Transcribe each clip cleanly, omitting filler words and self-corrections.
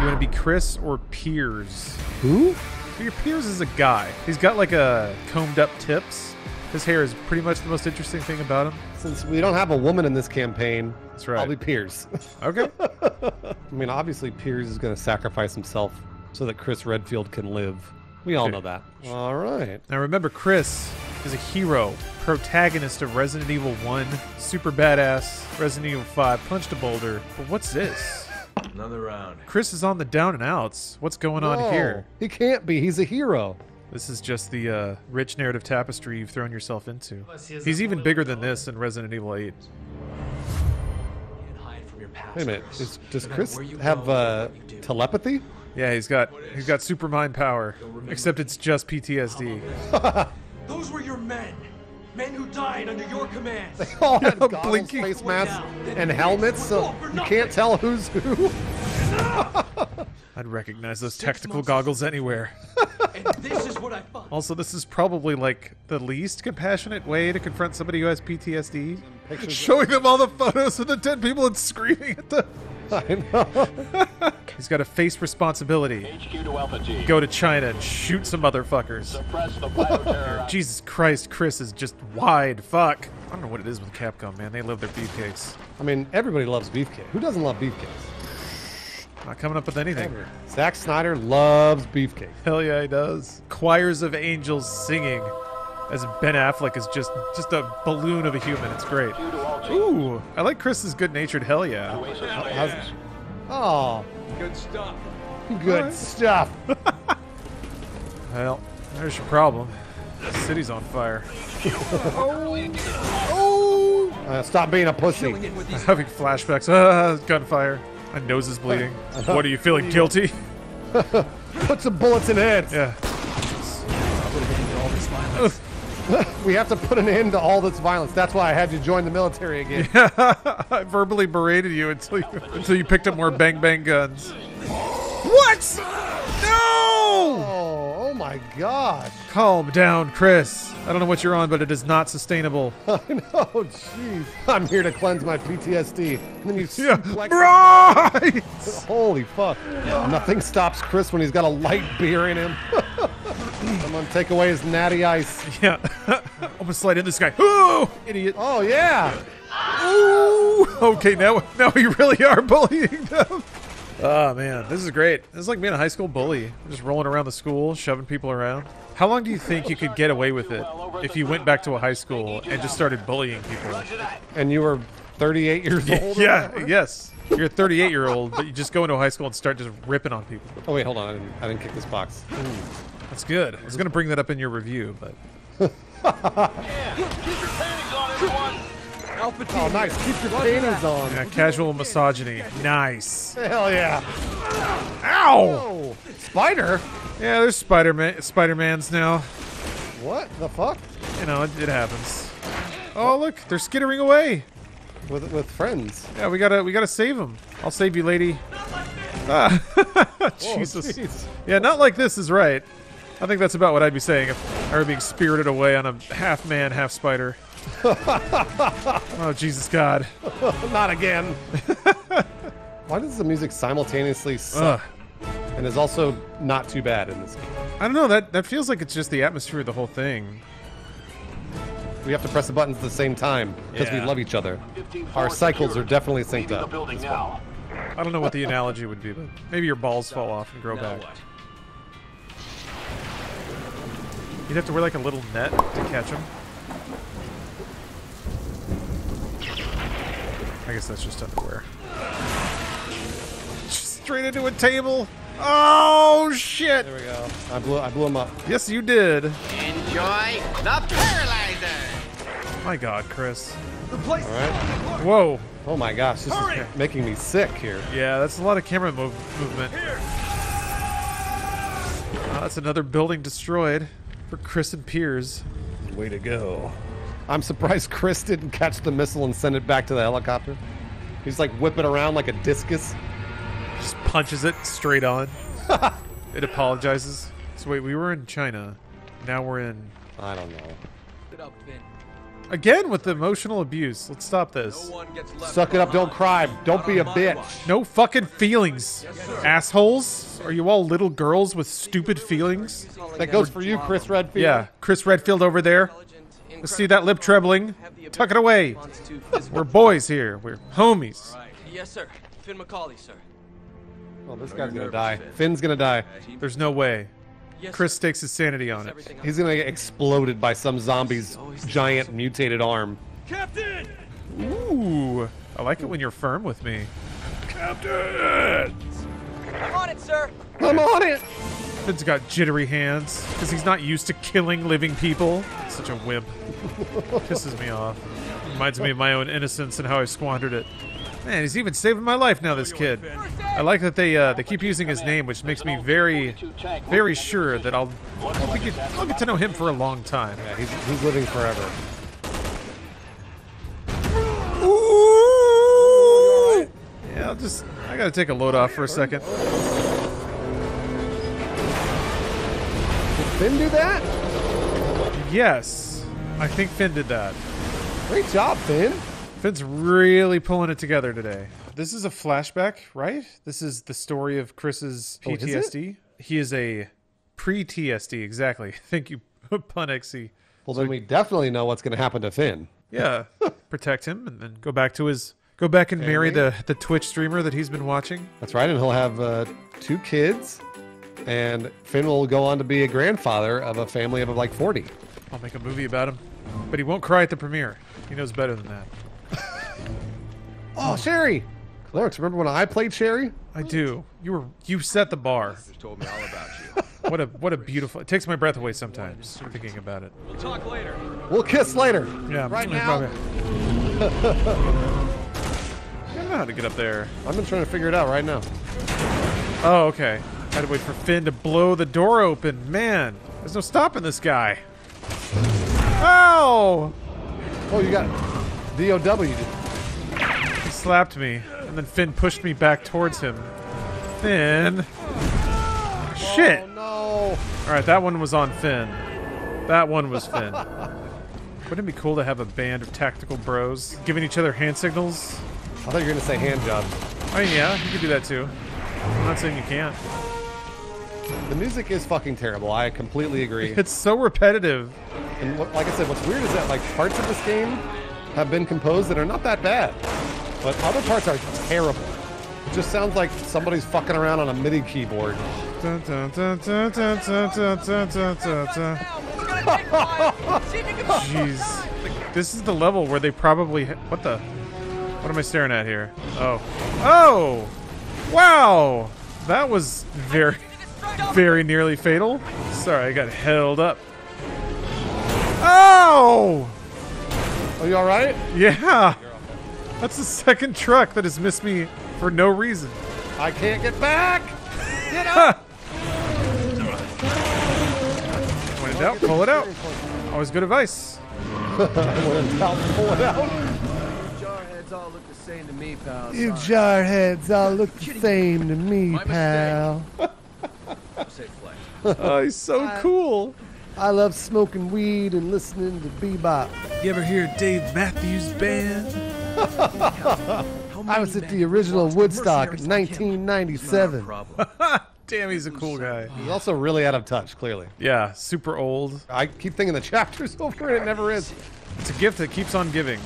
You want to be Chris or Piers? Who? So your Piers is a guy. He's got like a combed up tips. His hair is pretty much the most interesting thing about him. Since we don't have a woman in this campaign, that's right. Probably Piers. Okay. I mean, obviously Piers is going to sacrifice himself so that Chris Redfield can live. We all know that. All right. Now remember, Chris is a hero, protagonist of Resident Evil 1, super badass, Resident Evil 5, punched a boulder. But what's this? Another round. Chris is on the down and outs. What's going on here? He can't be. He's a hero. This is just the rich narrative tapestry you've thrown yourself into. He's even bigger than this in Resident Evil 8. Wait a minute. Does Chris have telepathy? Yeah, he's got super mind power. Except it's just PTSD. Those were your men. Men who died under your command. They all had goggles, blinking face masks, and helmets, so you can't tell who's who. I'd recognize those tactical goggles anywhere. And this is what I find. Also, this is probably like the least compassionate way to confront somebody who has PTSD. Showing them all the photos of the dead people and screaming at them. I know. He's got to face responsibility. HQ to Alpha G. Go to China and shoot some motherfuckers. Suppress the bioterror. Jesus Christ, Chris is just wide. Fuck. I don't know what it is with Capcom, man. They love their beefcakes. I mean, everybody loves beefcake. Who doesn't love beefcakes? Not coming up with anything. Zack Snyder loves beefcake. Hell yeah, he does. Choirs of angels singing as Ben Affleck is just a balloon of a human. It's great. Ooh, I like Chris's good-natured hell yeah. Oh, good stuff. Good stuff. Well, there's your problem. The city's on fire. Oh! Stop being a pussy. I'm having flashbacks. Gunfire. My nose is bleeding. What are you feeling guilty? Put some bullets in heads. Yeah. We have to put an end to all this violence. That's why I had you join the military again. Yeah, I verbally berated you until you picked up more bang bang guns. What? No! Oh my gosh. Calm down, Chris. I don't know what you're on, but it is not sustainable. I know, jeez. I'm here to cleanse my PTSD. And then you right! Holy fuck. Nothing stops Chris when he's got a light beer in him. I'm gonna take away his natty ice. Yeah. I'm gonna slide in this guy. Ooh! Idiot. Oh, yeah. Ooh! Okay, now we really are bullying them. Oh, man. This is great. This is like being a high school bully. Just rolling around the school, shoving people around. How long do you think you could get away with it if you went back to a high school and just started bullying people? And you were 38 years old? Yeah, yes. You're a 38-year-old, but you just go into a high school and start just ripping on people. Oh, wait, hold on. I didn't kick this box. Ooh. That's good. I was going to bring that up in your review, but... Yeah, keep your panties on, everyone! Oh, nice. Keep your panties on. Yeah, casual misogyny. Nice. Hell yeah. Ow! Whoa. Spider? Yeah, there's Spider-Mans now. What the fuck? You know, it happens. Oh, look. They're skittering away. With friends. Yeah, we gotta save them. I'll save you, lady. Jesus. Geez. Yeah, not like this is right. I think that's about what I'd be saying if I were being spirited away on a half-man, half-spider. Oh, Jesus God. Not again. Why does the music simultaneously suck and is also not too bad in this game? I don't know. That feels like it's just the atmosphere of the whole thing. We have to press the buttons at the same time because we love each other. Our cycles are definitely synced up. I don't know what the analogy would be, but maybe your balls fall off and grow back. What? You'd have to wear like a little net to catch him. I guess that's just underwear. Straight into a table. Oh shit! There we go. I blew him up. Yes, you did. Enjoy the paralyzer. My God, Chris. The place. All right. Whoa. Oh my gosh, this is making me sick here. Yeah, that's a lot of camera movement. Here. That's another building destroyed. For Chris and Piers. Way to go. I'm surprised Chris didn't catch the missile and send it back to the helicopter. He's like whipping around like a discus. Just punches it straight on. It apologizes. So wait, we were in China. Now we're in... I don't know. Again with the emotional abuse. Let's stop this. Suck it up, don't cry. Don't be a bitch. No fucking feelings, assholes. Are you all little girls with stupid feelings? That goes for you, Chris Redfield. Yeah, Chris Redfield over there. Let's see that lip trebling. Tuck it away. We're boys here. We're homies. Yes, sir. Finn McCauley, sir. Well, this guy's gonna die. Finn's gonna die. There's no way. Chris stakes his sanity on it. He's gonna get exploded by some zombie's giant mutated arm. Captain! Ooh, I like it when you're firm with me. Captain! I'm on it, sir! I'm on it! Finn's got jittery hands, because he's not used to killing living people. Such a wimp. Pisses me off. Reminds me of my own innocence and how I squandered it. Man, he's even saving my life now, this kid. I like that they keep using his name, which makes me very, very sure that I'll get to know him for a long time. Yeah, he's living forever. Ooh! Yeah, I gotta take a load off for a second. Did Finn do that? Yes. I think Finn did that. Great job, Finn. Finn's really pulling it together today. This is a flashback, right? This is the story of Chris's PTSD. Oh, he is a pre-TSD, exactly. Thank you, Punxy. Well, then we definitely know what's going to happen to Finn. Yeah, protect him and then go back to his... Go back and marry the Twitch streamer that he's been watching. That's right, and he'll have 2 kids, and Finn will go on to be a grandfather of a family of like 40. I'll make a movie about him, but he won't cry at the premiere. He knows better than that. Oh, Sherry! Clarex, remember when I played Sherry? I do. You set the bar. Told me all about you. What a beautiful... It takes my breath away sometimes, thinking about it. We'll talk later. We'll kiss later. Yeah, right now. I don't know how to get up there. I've been trying to figure it out right now. Oh, okay. I had to wait for Finn to blow the door open. Man, there's no stopping this guy. Ow! Oh, you got DOW. Slapped me, and then Finn pushed me back towards him. Finn. Oh, shit. No. All right, that one was on Finn. That one was Finn. Wouldn't it be cool to have a band of tactical bros giving each other hand signals? I thought you were going to say hand jobs. I mean, yeah, you could do that too. I'm not saying you can't. The music is fucking terrible. I completely agree. It's so repetitive. And like I said, what's weird is that like parts of this game have been composed that are not that bad. But other parts are terrible. It just sounds like somebody's fucking around on a MIDI keyboard. Jeez. This is the level where they probably... What the... What am I staring at here? Oh. Oh! Wow! That was very, very nearly fatal. Sorry, I got held up. Oh! Are you alright? Yeah! That's the second truck that has missed me for no reason. I can't get back! Get up! When in doubt, pull it out. Always good advice. When in doubt, pull it out. You jarheads all look the same to me, pal. You jarheads all look the same to me, pal. Oh, he's so cool. I love smoking weed and listening to bebop. You ever hear Dave Matthews Band? I was at the original Woodstock in 1997. Damn, he's a cool guy. He's also really out of touch, clearly. Yeah, super old. I keep thinking the chapter's over and it never is. It's a gift that keeps on giving.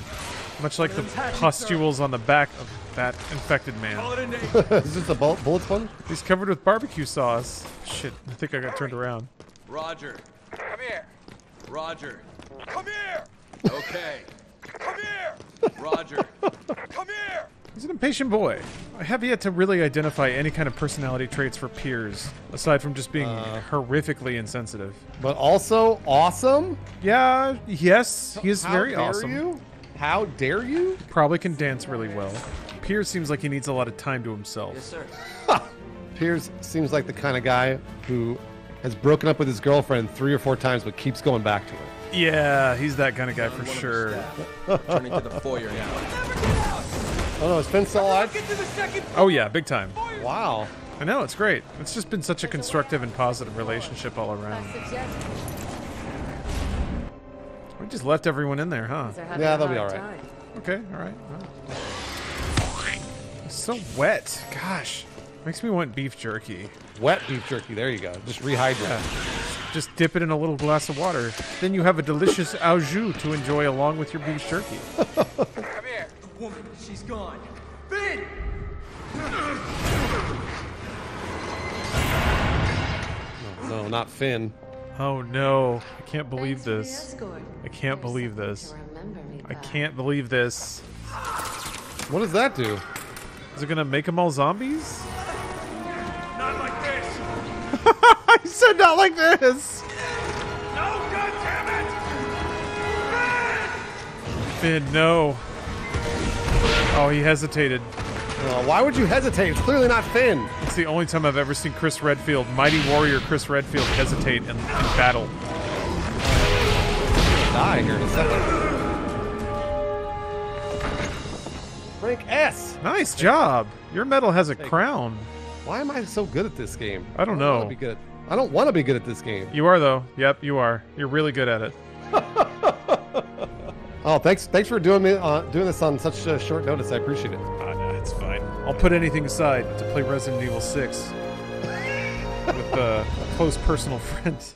Much like the pustules on the back of that infected man. Is this the bullet one? He's covered with barbecue sauce. Shit, I think I got turned around. Roger. Come here. Roger. Come here. Okay. Come here! Roger! Come here! He's an impatient boy. I have yet to really identify any kind of personality traits for peers, aside from just being horrifically insensitive. But also awesome? Yeah, yes, he is very awesome. How dare you? How dare you? Probably can dance really well. Piers seems like he needs a lot of time to himself. Yes, sir. Piers seems like the kind of guy who has broken up with his girlfriend 3 or 4 times but keeps going back to her. Yeah, he's that kind of guy for sure. Turning to the foyer now. Oh no, it's been so odd. Oh yeah, big time. Wow. I know, it's great. It's just been such a constructive and positive relationship all around. We're just left everyone in there, huh? Yeah, they'll be all right. Time. Okay, all right. It's so wet. Gosh. Makes me want beef jerky. Wet beef jerky. There you go. Just rehydrate. Yeah. Just dip it in a little glass of water. Then you have a delicious au jus to enjoy along with your beef jerky. Come here. The woman, she's gone. Ben! No, not Finn. Oh no! I can't believe this. I can't believe this. I can't believe this. What does that do? Is it gonna make them all zombies? Not like this. I said not like this. No, goddammit! Finn! Finn, no. Oh, he hesitated. Why would you hesitate? It's clearly not Finn. It's the only time I've ever seen Chris Redfield, mighty warrior Chris Redfield, hesitate in battle. Die here in a second. Frank S. Nice job. Your medal has a crown. Why am I so good at this game? I don't know. I don't want to be good at this game. You are though. Yep, you are. You're really good at it. Oh, thanks for doing this on such short notice. I appreciate it. It's fine. I'll put anything aside to play Resident Evil 6 with close personal friends.